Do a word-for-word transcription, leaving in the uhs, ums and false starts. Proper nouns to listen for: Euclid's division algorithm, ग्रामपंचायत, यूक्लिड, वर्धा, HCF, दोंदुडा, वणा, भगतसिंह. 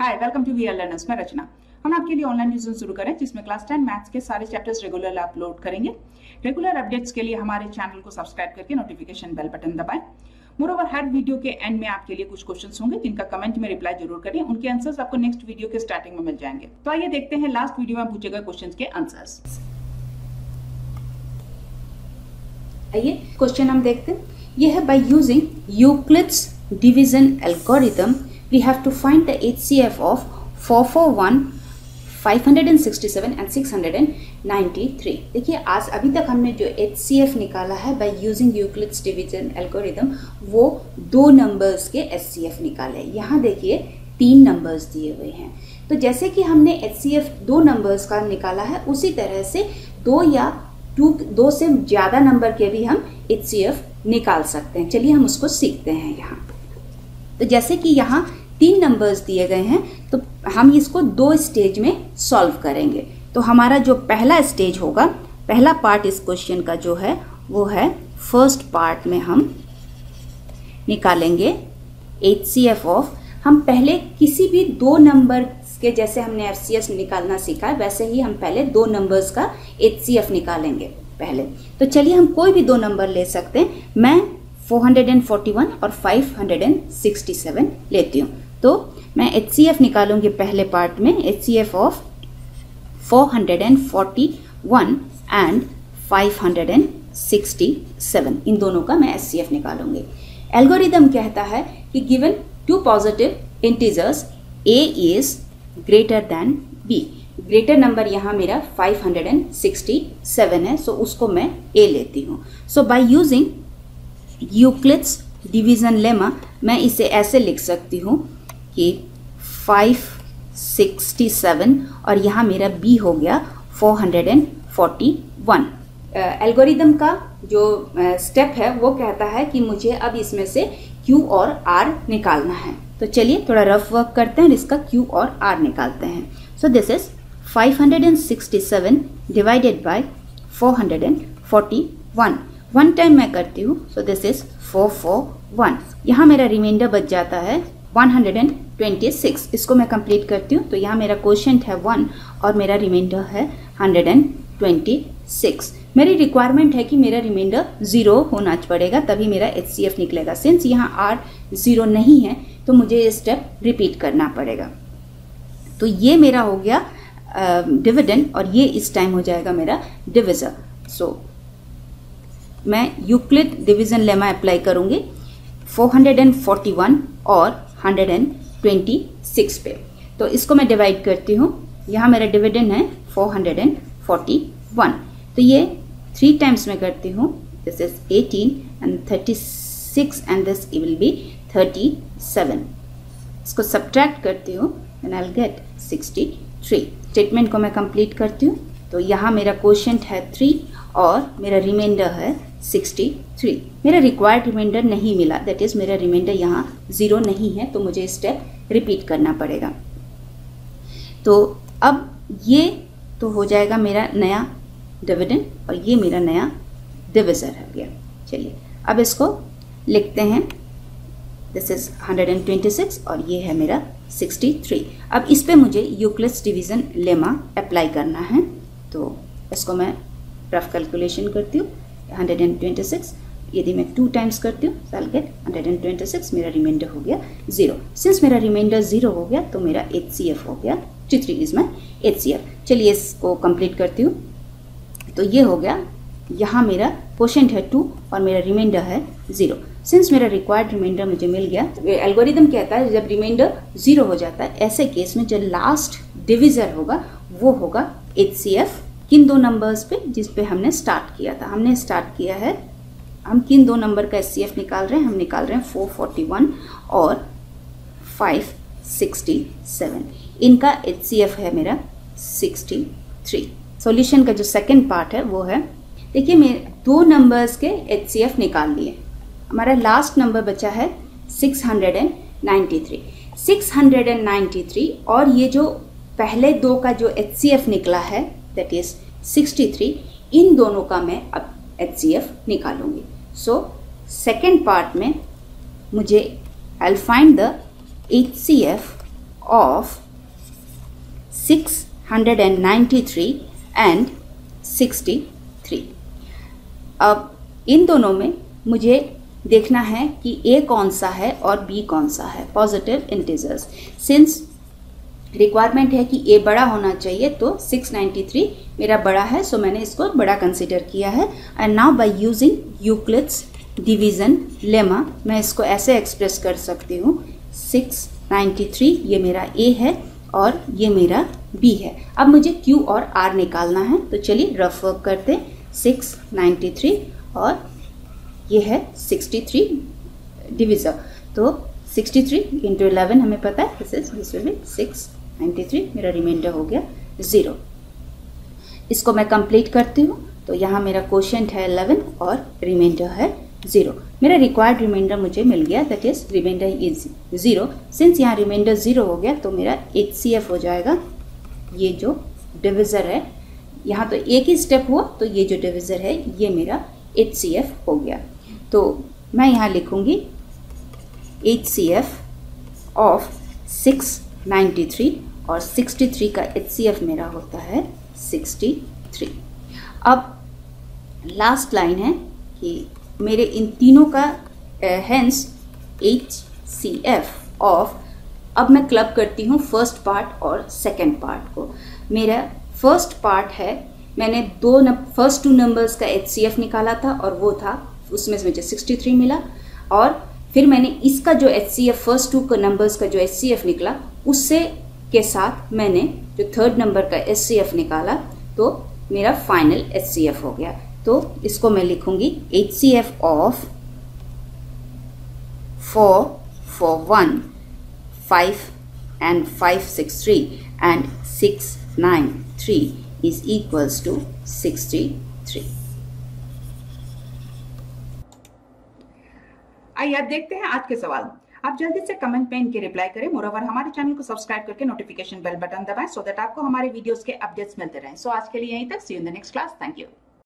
Hi welcome to we are learners, मैं रचना। हम आपके लिए ऑनलाइन ट्यूशन शुरू करें जिसमें क्लास टेन मैथ्स के सारे चैप्टर्स रेगुलर अपलोड करेंगे। रेगुलर अपडेट्स के लिए हमारे चैनल को सब्सक्राइब करके नोटिफिकेशन बेल बटन दबाएं। मोरओवर हर वीडियो के एंड में आपके लिए कुछ क्वेश्चंस होंगे जिनका कमेंट में रिप्लाई जरूर करें। उनके आंसर्स आपको नेक्स्ट वीडियो के स्टार्टिंग में मिल जाएंगे। तो आइए देखते हैं लास्ट वीडियो में पूछे गए क्वेश्चंस के आंसर्स। आइए क्वेश्चन हम देखते हैं। यह है by using Euclid's division algorithm we have to find the HCF of four four one, five sixty seven and six ninety three. देखिए आज अभी तक हमने जो एच सी एफ निकाला है by using Euclid's division algorithm, वो दो नंबर्स के एच सी एफ निकाले। यहाँ देखिए तीन नंबर्स दिए हुए हैं। तो जैसे कि हमने एच सी एफ दो नंबर्स का निकाला है, उसी तरह से दो या टू दो से ज़्यादा नंबर के भी हम एच सी एफ निकाल सकते हैं। चलिए हम उसको सीखते हैं। यहाँ तो जैसे कि यहाँ तीन नंबर्स दिए गए हैं, तो हम इसको दो स्टेज में सॉल्व करेंगे। तो हमारा जो पहला स्टेज होगा, पहला पार्ट इस क्वेश्चन का जो है वो है फर्स्ट पार्ट में हम निकालेंगे एच सी एफ ऑफ। हम पहले किसी भी दो नंबर के, जैसे हमने एफ सी एफ निकालना सीखा है, वैसे ही हम पहले दो नंबर्स का एच सी एफ निकालेंगे पहले। तो चलिए हम कोई भी दो नंबर ले सकते हैं। मैं फोर फोर्टी वन और फाइव सिक्स्टी सेवन लेती हूँ। तो मैं एच सी एफ निकालूंगी पहले पार्ट में, H C F of four forty one and five sixty seven, इन दोनों का मैं एच सी एफ निकालूंगी। एल्गोरिदम कहता है कि given two positive integers a is greater than b. Greater number यहाँ मेरा फाइव सिक्स्टी सेवन है, सो so उसको मैं ए लेती हूँ। So by using Euclid's division lemma मैं इसे ऐसे लिख सकती हूँ कि फाइव सिक्स्टी सेवन और यहाँ मेरा बी हो गया four forty one. Algorithm uh, का जो स्टेप uh, है वो कहता है कि मुझे अब इसमें से क्यू और आर निकालना है। तो चलिए थोड़ा रफ वर्क करते हैं और इसका क्यू और आर निकालते हैं। So this is five sixty seven divided by four forty one. One time मैं करती हूँ, so this is four four one. यहाँ मेरा रिमाइंडर बच जाता है वन हंड्रेड ट्वेंटी सिक्स। इसको मैं कंप्लीट करती हूँ। तो यहाँ मेरा क्वोशेंट है वन और मेरा रिमाइंडर है हंड्रेड एंड ट्वेंटी सिक्स। मेरी रिक्वायरमेंट है कि मेरा रिमाइंडर ज़ीरो होना पड़ेगा तभी मेरा एच सी एफ निकलेगा। सिंस यहाँ आर ज़ीरो नहीं है तो मुझे ये स्टेप रिपीट करना पड़ेगा। तो ये मेरा हो गया डिविडेंड uh, और ये इस टाइम हो जाएगा मेरा डिविजर। सो so, मैं यूक्लिड डिवीजन लेमा अप्लाई करूँगी फोर फोर्टी वन और हंड्रेड एंड ट्वेंटी सिक्स पे। तो इसको मैं डिवाइड करती हूँ। यहाँ मेरा डिविडेंड है फोर फोर्टी वन। तो ये थ्री टाइम्स में करती हूँ। This is eighteen and thirty six and this will be thirty seven. इसको सब्ट्रैक्ट करती हूँ and I will get sixty three. Statement को मैं कंप्लीट करती हूँ। तो यहाँ मेरा क्वोशेंट है थ्री और मेरा रिमाइंडर है सिक्स्टी थ्री। मेरा रिक्वायर्ड रिमाइंडर नहीं मिला, दैट इज मेरा रिमाइंडर यहाँ ज़ीरो नहीं है तो मुझे स्टेप रिपीट करना पड़ेगा। तो अब ये तो हो जाएगा मेरा नया डिविडेंड और ये मेरा नया डिविजर हो गया। चलिए अब इसको लिखते हैं। This is hundred and twenty six और ये है मेरा सिक्स्टी थ्री। अब इस पे मुझे यूक्लिड्स डिवीजन लेमा अप्लाई करना है। तो इसको मैं रफ कैलकुलेशन करती हूँ। हंड्रेड एंड ट्वेंटी सिक्स यदि मैं टू टाइम्स करती हूँ I will get hundred and twenty six. मेरा रिमाइंडर हो गया ज़ीरो। सिंस मेरा रिमाइंडर ज़ीरो हो गया तो मेरा एच सी एफ हो गया thirty three is my H C F. चलिए इसको कंप्लीट करती हूँ। तो ये हो गया, यहाँ मेरा क्वोशेंट है टू और मेरा रिमाइंडर है ज़ीरो। सिंस मेरा रिक्वायर्ड रिमाइंडर मुझे मिल गया। एल्गोरिदम कहता है जब रिमाइंडर ज़ीरो हो जाता है, ऐसे केस में जो लास्ट डिविजर होगा वो होगा एच सी एफ किन दो नंबर्स पे जिस पे हमने स्टार्ट किया था। हमने स्टार्ट किया है, हम किन दो नंबर का एच सी एफ निकाल रहे हैं? हम निकाल रहे हैं फोर फोर्टी वन और फाइव सिक्स्टी सेवन। इनका एच सी एफ है मेरा सिक्स्टी थ्री। सॉल्यूशन का जो सेकंड पार्ट है वो है, देखिए मेरे दो नंबर्स के एच सी एफ निकाल लिए। हमारा लास्ट नंबर बचा है six ninety three. Six ninety three और ये जो पहले दो का जो एच सी एफ निकला है दैट इज सिक्स्टी थ्री, इन दोनों का मैं अब एच सी एफ निकालूंगी। सो सेकेंड पार्ट में मुझे I will find the H C F of six hundred ninety-three and sixty-three. अब इन दोनों में मुझे देखना है कि A कौन सा है और B कौन सा है, पॉजिटिव इंटीजर्स. सिंस रिक्वायरमेंट है कि A बड़ा होना चाहिए, तो सिक्स नाइन्टी थ्री मेरा बड़ा है, सो so मैंने इसको बड़ा कंसिडर किया है. And now by using Euclid's division lemma मैं इसको ऐसे एक्सप्रेस कर सकती हूँ, सिक्स नाइन्टी थ्री ये मेरा A है और ये मेरा B है. अब मुझे Q और R निकालना है, तो चलिए रफ वर्क करते हैं. सिक्स नाइन्टी थ्री और ये है सिक्सटी थ्री डिविजर, तो सिक्सटी थ्री इंटू इलेवन हमें पता है, this is this will be six ninety three. मेरा रिमाइंडर हो गया ज़ीरो. इसको मैं कंप्लीट करती हूँ, तो यहाँ मेरा क्वोशंट है इलेवन और रिमाइंडर है ज़ीरो. मेरा रिक्वायर्ड रिमाइंडर मुझे मिल गया, that is reminder is zero. Since यहाँ रिमाइंडर ज़ीरो हो गया, तो मेरा एच सी एफ हो जाएगा. ये जो डिविज़र है, यहाँ तो एक ही स्टेप हुआ, तो ये जो डिविज़र है ये मेरा एच सी एफ हो गया. तो मैं यहाँ लिखूँगी H C F of six ninety three और सिक्सटी थ्री का एच सी एफ मेरा होता है सिक्सटी थ्री. अब लास्ट लाइन है कि मेरे इन तीनों का hence H C F of, अब मैं क्लब करती हूँ फर्स्ट पार्ट और सेकंड पार्ट को. मेरा फर्स्ट पार्ट है, मैंने दो फर्स्ट टू नंबर्स का एच सी एफ निकाला था और वो था, उसमें से मुझे सिक्सटी थ्री मिला. और फिर मैंने इसका जो H C F first two का नंबर्स का जो एच सी एफ निकला, उससे के साथ मैंने जो थर्ड नंबर का एच सी एफ निकाला, तो मेरा फाइनल एच सी एफ हो गया. तो इसको मैं लिखूंगी H C F of four four one five and five six three and six nine three is equals to sixty three. आइए आप देखते हैं आज के सवाल. आप जल्दी से कमेंट में इनके रिप्लाई करें. मोरओवर हमारे चैनल को सब्सक्राइब करके नोटिफिकेशन बेल बटन दबाएं सो दैट आपको हमारे वीडियोस के अपडेट्स मिलते रहें. सो आज के लिए यहीं तक. See you in the next class. Thank you.